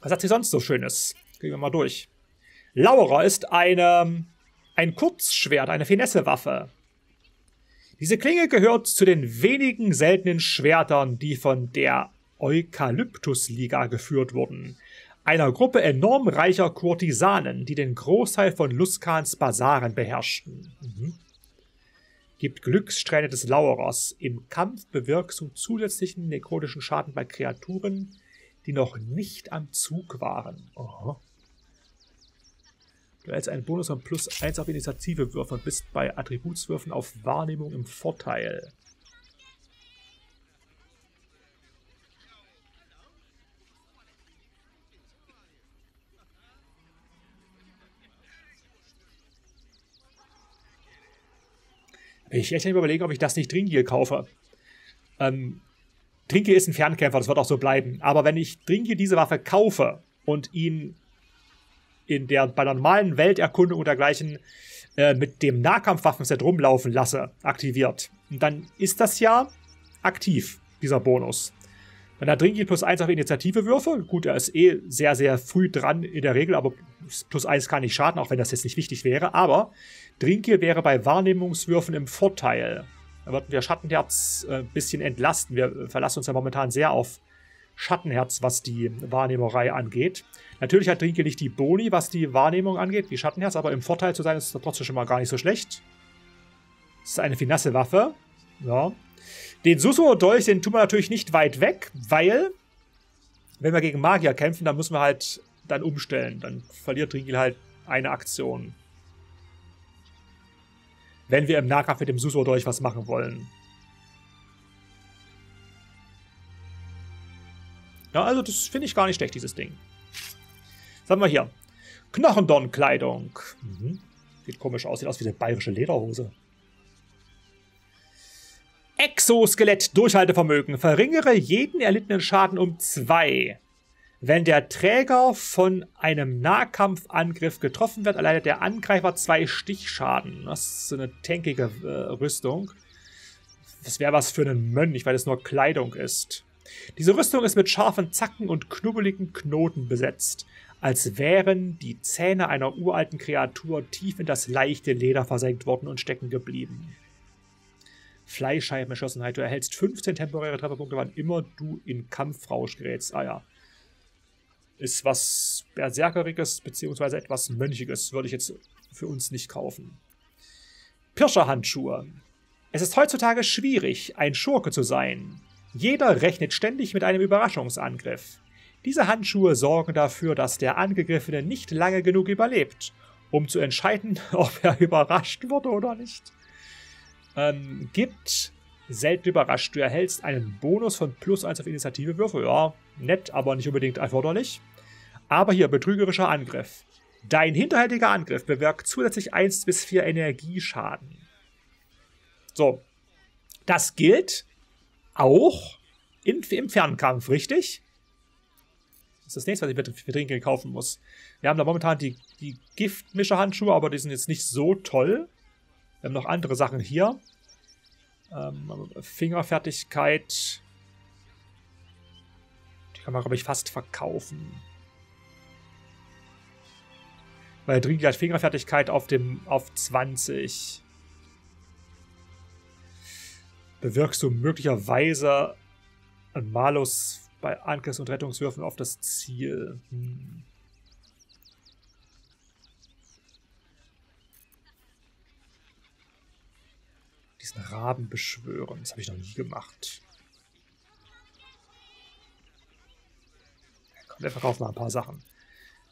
Was hat sie sonst so Schönes? Gehen wir mal durch. Lauerer ist ein Kurzschwert, eine Finessewaffe. Diese Klinge gehört zu den wenigen seltenen Schwertern, die von der Eukalyptusliga geführt wurden. Einer Gruppe enorm reicher Kurtisanen, die den Großteil von Luskans Basaren beherrschten. Gibt Glückssträhne des Lauerers. Im Kampf bewirkst du zusätzlichen nekrotischen Schaden bei Kreaturen, die noch nicht am Zug waren. Aha. Du erhältst einen Bonus von +1 auf Initiative-Würfe und bist bei Attributswürfen auf Wahrnehmung im Vorteil. Ich echt nicht überlegen, ob ich das nicht Dringil kaufe. Dringil ist ein Fernkämpfer, das wird auch so bleiben. Aber wenn ich Dringil diese Waffe kaufe und ihn in der, bei der normalen Welterkundung und dergleichen mit dem Nahkampfwaffenset rumlaufen lasse, aktiviert, und dann ist das ja aktiv, dieser Bonus. Wenn er Dringil +1 auf Initiative-Würfe, gut, er ist eh sehr, sehr früh dran in der Regel, aber +1 kann nicht schaden, auch wenn das jetzt nicht wichtig wäre, aber Dringil wäre bei Wahrnehmungswürfen im Vorteil. Da würden wir Schattenherz ein bisschen entlasten. Wir verlassen uns ja momentan sehr auf Schattenherz, was die Wahrnehmerei angeht. Natürlich hat Dringil nicht die Boni, was die Wahrnehmung angeht, wie Schattenherz, aber im Vorteil zu sein, ist trotzdem schon mal gar nicht so schlecht. Das ist eine Finesse-Waffe. Ja. Den Susur-Dolch, den tun wir natürlich nicht weit weg, weil, wenn wir gegen Magier kämpfen, dann müssen wir halt dann umstellen. Dann verliert Dringil halt eine Aktion. Wenn wir im Nahkampf mit dem Susur-Dolch was machen wollen. Ja, also das finde ich gar nicht schlecht, dieses Ding. Was haben wir hier? Knochendornkleidung. Sieht komisch aus, sieht aus wie eine bayerische Lederhose. Exoskelett, Durchhaltevermögen. Verringere jeden erlittenen Schaden um 2. Wenn der Träger von einem Nahkampfangriff getroffen wird, erleidet der Angreifer 2 Stichschaden. Das ist so eine tankige Rüstung. Das wäre was für einen Mönch, weil es nur Kleidung ist. Diese Rüstung ist mit scharfen Zacken und knubbeligen Knoten besetzt, als wären die Zähne einer uralten Kreatur tief in das leichte Leder versenkt worden und stecken geblieben. Fleischscheibenentschlossenheit. Du erhältst 15 temporäre Trefferpunkte, wann immer du in Kampfrausch gerätst. Ah ja. Ist was Berserkeriges, beziehungsweise etwas Mönchiges. Würde ich jetzt für uns nicht kaufen. Pirscherhandschuhe. Es ist heutzutage schwierig, ein Schurke zu sein. Jeder rechnet ständig mit einem Überraschungsangriff. Diese Handschuhe sorgen dafür, dass der Angegriffene nicht lange genug überlebt, um zu entscheiden, ob er überrascht wurde oder nicht. Gibt selten überrascht. Du erhältst einen Bonus von +1 auf Initiative-Würfe. Ja, nett, aber nicht unbedingt erforderlich. Aber hier, betrügerischer Angriff. Dein hinterhältiger Angriff bewirkt zusätzlich 1 bis 4 Energieschaden. So. Das gilt auch im Fernkampf, richtig? Das ist das nächste, was ich für Dringil kaufen muss. Wir haben da momentan die Giftmischerhandschuhe, aber die sind jetzt nicht so toll. Wir haben noch andere Sachen hier. Fingerfertigkeit. Die kann man, glaube ich, fast verkaufen. Weil Dringil hat Fingerfertigkeit auf 20. Bewirkst du möglicherweise einen Malus bei Angriffs- und Rettungswürfen auf das Ziel. Diesen Raben beschwören. Das habe ich noch nie gemacht. Komm, wir verkaufen mal ein paar Sachen.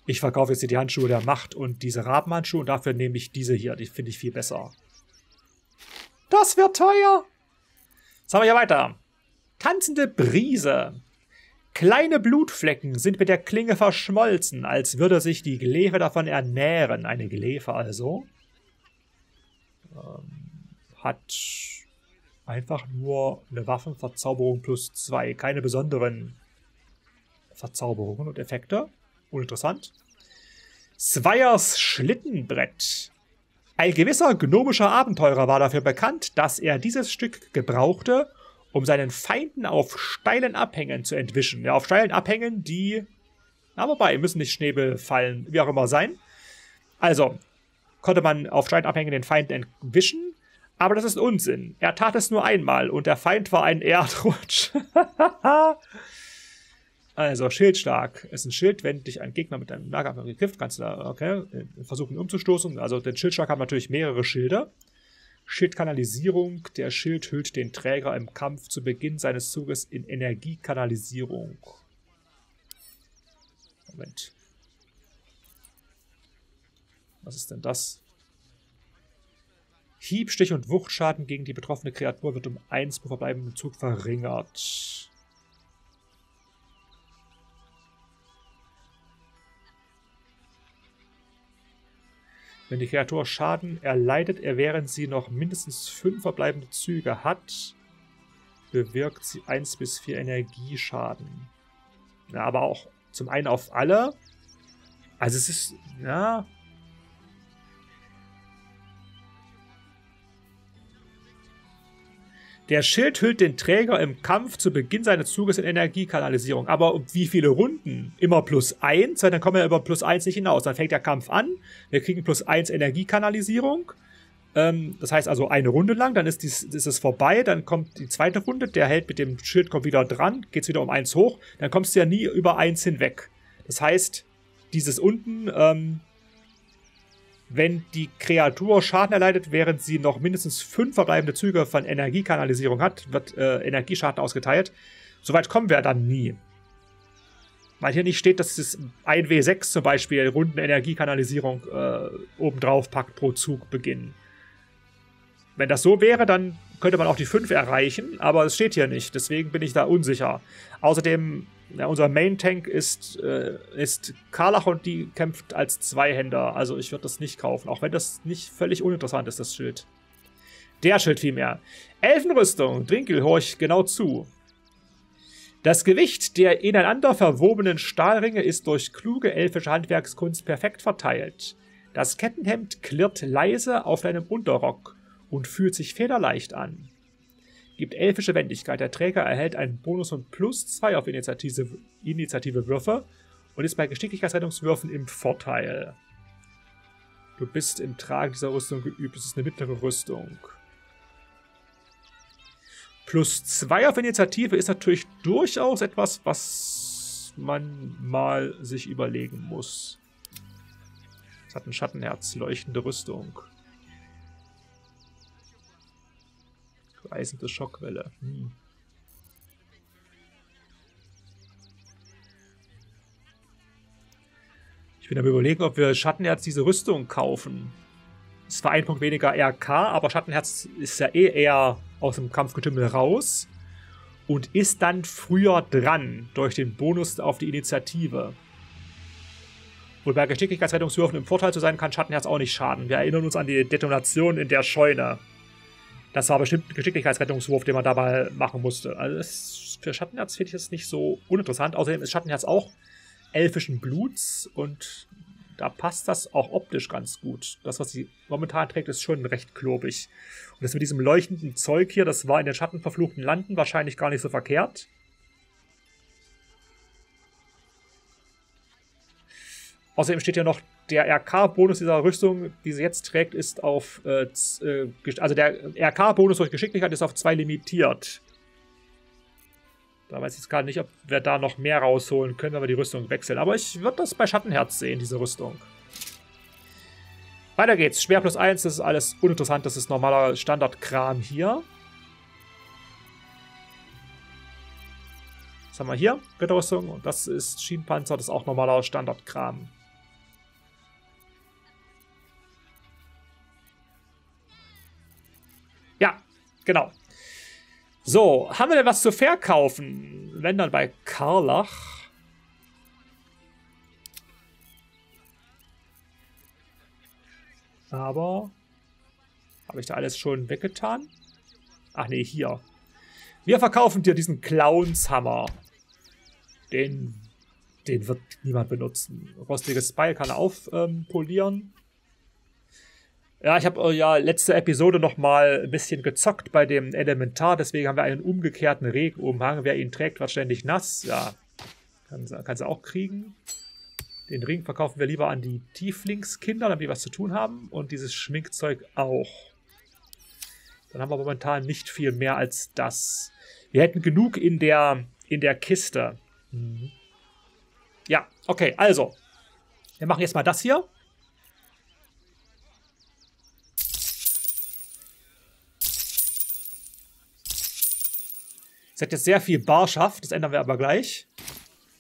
Ich verkaufe jetzt hier die Handschuhe der Macht und diese Rabenhandschuhe. Und dafür nehme ich diese hier. Die finde ich viel besser. Das wird teuer. Jetzt haben wir hier weiter. Tanzende Brise. Kleine Blutflecken sind mit der Klinge verschmolzen, als würde sich die Glefe davon ernähren. Eine Glefe also hat einfach nur eine Waffenverzauberung +2. Keine besonderen Verzauberungen und Effekte. Uninteressant. Swires Schlittenbrett. Ein gewisser gnomischer Abenteurer war dafür bekannt, dass er dieses Stück gebrauchte, um seinen Feinden auf steilen Abhängen zu entwischen. Ja, auf steilen Abhängen, die... Na, wobei, müssen nicht Schneebel fallen, wie auch immer sein. Also, konnte man auf steilen Abhängen den Feind entwischen, aber das ist Unsinn. Er tat es nur einmal und der Feind war ein Erdrutsch. Also, Schildschlag. Es ist ein Schild, wenn dich ein Gegner mit einem Nahkampf trifft, kannst du da, okay, versuchen umzustoßen. Also, den Schildschlag haben natürlich mehrere Schilder. Schildkanalisierung. Der Schild hüllt den Träger im Kampf zu Beginn seines Zuges in Energiekanalisierung. Moment. Was ist denn das? Hieb, Stich und Wuchtschaden gegen die betroffene Kreatur wird um 1 pro verbleibenden Zug verringert. Wenn die Kreatur Schaden erleidet, während sie noch mindestens 5 verbleibende Züge hat, bewirkt sie 1 bis 4 Energieschaden. Ja, aber auch zum einen auf alle. Also es ist, ja... Der Schild hüllt den Träger im Kampf zu Beginn seines Zuges in Energiekanalisierung. Aber um wie viele Runden? Immer +1, weil dann kommen wir über +1 nicht hinaus. Dann fängt der Kampf an. Wir kriegen +1 Energiekanalisierung. Das heißt also eine Runde lang. Dann ist es vorbei. Dann kommt die zweite Runde. Der Held mit dem Schild kommt wieder dran. Geht es wieder um 1 hoch. Dann kommst du ja nie über 1 hinweg. Das heißt, dieses unten... Wenn die Kreatur Schaden erleidet, während sie noch mindestens 5 verbleibende Züge von Energiekanalisierung hat, wird Energieschaden ausgeteilt. Soweit kommen wir dann nie. Weil hier nicht steht, dass das 1W6 zum Beispiel Runden Energiekanalisierung obendrauf packt pro Zugbeginn. Wenn das so wäre, dann könnte man auch die 5 erreichen, aber es steht hier nicht. Deswegen bin ich da unsicher. Außerdem... Ja, unser Main-Tank ist Karlach und die kämpft als Zweihänder. Also ich würde das nicht kaufen, auch wenn das nicht völlig uninteressant ist, das Schild. Der Schild vielmehr. Elfenrüstung. Dringil, horch genau zu. Das Gewicht der ineinander verwobenen Stahlringe ist durch kluge elfische Handwerkskunst perfekt verteilt. Das Kettenhemd klirrt leise auf deinem Unterrock und fühlt sich federleicht an. Gibt elfische Wendigkeit. Der Träger erhält einen Bonus von +2 auf Initiative-Würfe und ist bei Geschicklichkeitsrettungswürfen im Vorteil. Du bist im Tragen dieser Rüstung geübt. Es ist eine mittlere Rüstung. +2 auf Initiative ist natürlich durchaus etwas, was man mal sich überlegen muss. Es hat ein Schattenherz, leuchtende Rüstung. Eisende Schockwelle. Ich bin am Überlegen, ob wir Schattenherz diese Rüstung kaufen. Es war ein Punkt weniger RK, aber Schattenherz ist ja eh eher aus dem Kampfgetümmel raus und ist dann früher dran durch den Bonus auf die Initiative. Und bei Geschicklichkeitsrettungswürfen im Vorteil zu sein, kann Schattenherz auch nicht schaden. Wir erinnern uns an die Detonation in der Scheune. Das war bestimmt ein Geschicklichkeitsrettungswurf, den man dabei machen musste. Also für Schattenherz finde ich das nicht so uninteressant. Außerdem ist Schattenherz auch elfischen Bluts und da passt das auch optisch ganz gut. Das, was sie momentan trägt, ist schon recht klobig. Und das mit diesem leuchtenden Zeug hier, das war in den schattenverfluchten Landen wahrscheinlich gar nicht so verkehrt. Außerdem steht ja noch, der RK-Bonus dieser Rüstung, die sie jetzt trägt, ist auf... also der RK-Bonus durch Geschicklichkeit ist auf 2 limitiert. Da weiß ich jetzt gerade nicht, ob wir da noch mehr rausholen können, wenn wir die Rüstung wechseln. Aber ich würde das bei Schattenherz sehen, diese Rüstung. Weiter geht's. Schwer +1, das ist alles uninteressant. Das ist normaler Standardkram hier. Was haben wir hier? Ritterrüstung. Und das ist Schienenpanzer, das ist auch normaler Standardkram. Genau. So, haben wir denn was zu verkaufen? Wenn dann bei Karlach. Aber habe ich da alles schon weggetan? Ach nee, hier. Wir verkaufen dir diesen Clownshammer. Den wird niemand benutzen. Rostiges Beil kann er aufpolieren. Ja, ich habe ja letzte Episode nochmal ein bisschen gezockt bei dem Elementar. Deswegen haben wir einen umgekehrten Regenumhang. Wer ihn trägt, wird ständig nass. Ja, kann sie auch kriegen. Den Ring verkaufen wir lieber an die Tieflingskinder, damit die was zu tun haben. Und dieses Schminkzeug auch. Dann haben wir momentan nicht viel mehr als das. Wir hätten genug in der Kiste. Mhm. Ja, okay, also. Wir machen jetzt mal das hier. Es hat jetzt sehr viel Barschaft, das ändern wir aber gleich.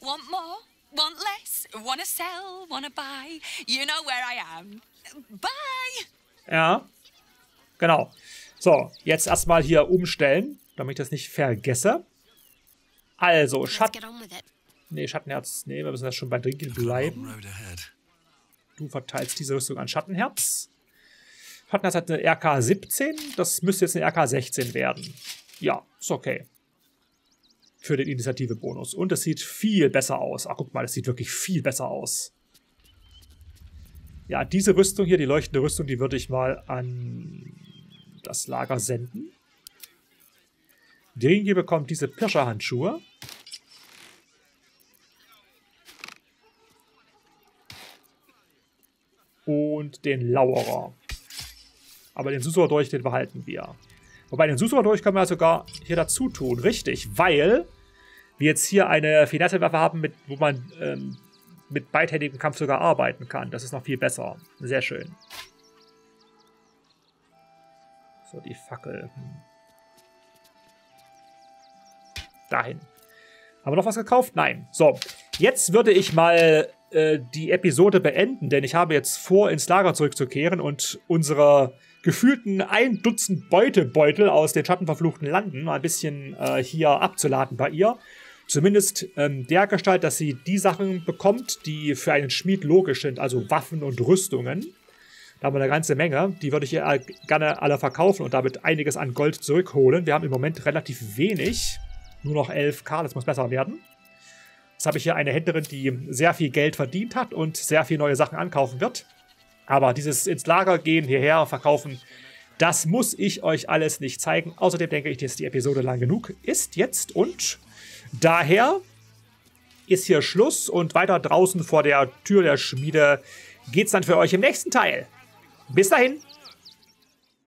Want more, want less, wanna sell, wanna buy, you know where I am. Bye! Ja, genau. So, jetzt erstmal hier umstellen, damit ich das nicht vergesse. Also, Schattenherz. Nee, wir müssen das schon bei Dringil bleiben. Du verteilst diese Rüstung an Schattenherz. Schattenherz hat eine RK 17. Das müsste jetzt eine RK 16 werden. Ja, ist okay. Für den Initiative-Bonus. Und es sieht viel besser aus. Ach, guck mal, das sieht wirklich viel besser aus. Ja, diese Rüstung hier, die leuchtende Rüstung, die würde ich mal an das Lager senden. Dringil bekommt diese Pirscherhandschuhe. Und den Lauerer. Aber den Susurdolch, den behalten wir. Wobei, den Susurdolch können wir sogar hier dazu tun. Richtig, weil wir jetzt hier eine Finesse-Waffe haben, wo man mit beidhändigem Kampf sogar arbeiten kann. Das ist noch viel besser. Sehr schön. So, die Fackel. Dahin. Haben wir noch was gekauft? Nein. So, jetzt würde ich mal die Episode beenden, denn ich habe jetzt vor, ins Lager zurückzukehren und unsere gefühlten 1 Dutzend Beutebeutel aus den schattenverfluchten Landen mal ein bisschen hier abzuladen bei ihr. Zumindest der Gestalt, dass sie die Sachen bekommt, die für einen Schmied logisch sind, also Waffen und Rüstungen. Da haben wir eine ganze Menge. Die würde ich ihr gerne alle verkaufen und damit einiges an Gold zurückholen. Wir haben im Moment relativ wenig. Nur noch 11.000, das muss besser werden. Jetzt habe ich hier eine Händlerin, die sehr viel Geld verdient hat und sehr viele neue Sachen ankaufen wird. Aber dieses ins Lager gehen, hierher verkaufen, das muss ich euch alles nicht zeigen. Außerdem denke ich, dass die Episode lang genug ist jetzt. Und daher ist hier Schluss. Und weiter draußen vor der Tür der Schmiede geht's dann für euch im nächsten Teil. Bis dahin.